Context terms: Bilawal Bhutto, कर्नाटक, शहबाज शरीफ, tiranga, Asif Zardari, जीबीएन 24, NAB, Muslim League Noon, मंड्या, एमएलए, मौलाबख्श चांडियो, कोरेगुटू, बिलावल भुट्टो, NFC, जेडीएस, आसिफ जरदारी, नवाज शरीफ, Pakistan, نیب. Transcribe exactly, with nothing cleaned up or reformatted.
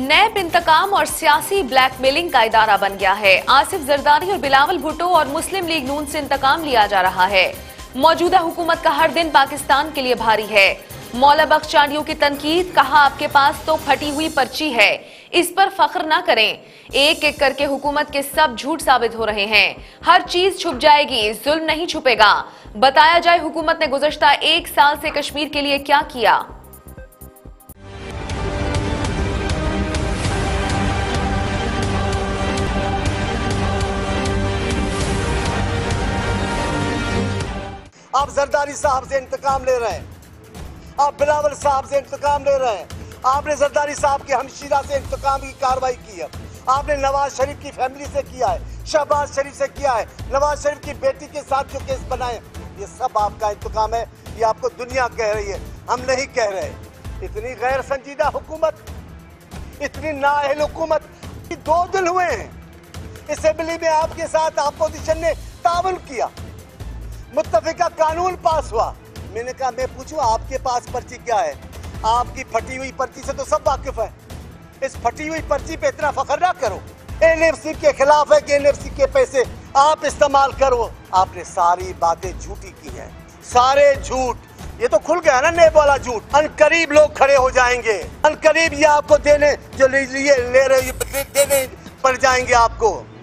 नैब इंतकाम और सियासी ब्लैकमेलिंग का इदारा बन गया है। आसिफ जरदारी और बिलावल भुट्टो और मुस्लिम लीग नून से इंतकाम लिया जा रहा है। मौजूदा हुकूमत का हर दिन पाकिस्तान के लिए भारी है। मौलाबख्श चांडियो की तनकीद, कहा आपके पास तो फटी हुई पर्ची है, इस पर फख्र ना करें। एक एक करके हुकूमत के सब झूठ साबित हो रहे हैं। हर चीज छुप जाएगी, जुल्म नहीं छुपेगा। बताया जाए हुकूमत ने गुज़श्ता एक साल से कश्मीर के लिए क्या किया। आप जरदारी साहब से इंतकाम ले रहे हैं, आप बिलावल साहब से इंतकाम ले रहे हैं। आपने जरदारी साहब के हमशीरा से इंतकाम की कार्रवाई की है। आपने नवाज शरीफ की फैमिली से किया है, शहबाज शरीफ से किया है, नवाज शरीफ की बेटी के साथ जो केस बनाए, ये सब आपका इंतकाम है। ये आपको दुनिया कह रही है, हम नहीं कह रहे। इतनी गैर संजीदा हुकूमत, इतनी नाअहल हुकूमत, दो दिन हुए हैं। असेंबली में आपके साथ अपोजिशन ने तावुन किया, मुत्तफिका कानून पास हुआ। मैंने कहा मैं पूछूं आपके पास पर्ची क्या है? आपकी फटी हुई पर्ची से तो सब वाकिफ है। इस फटी हुई पर्ची पे इतना फखर ना करो। एनएफसी के खिलाफ है कि एनएफसी के पैसे आप इस्तेमाल करो। आपने सारी बातें झूठी की हैं, सारे झूठ। ये तो खुल गया ना नेब वाला झूठ। अनकरीब लोग खड़े हो जाएंगे, अनकरीब ये आपको देने जो लिए ले रहे देने पड़ जाएंगे आपको।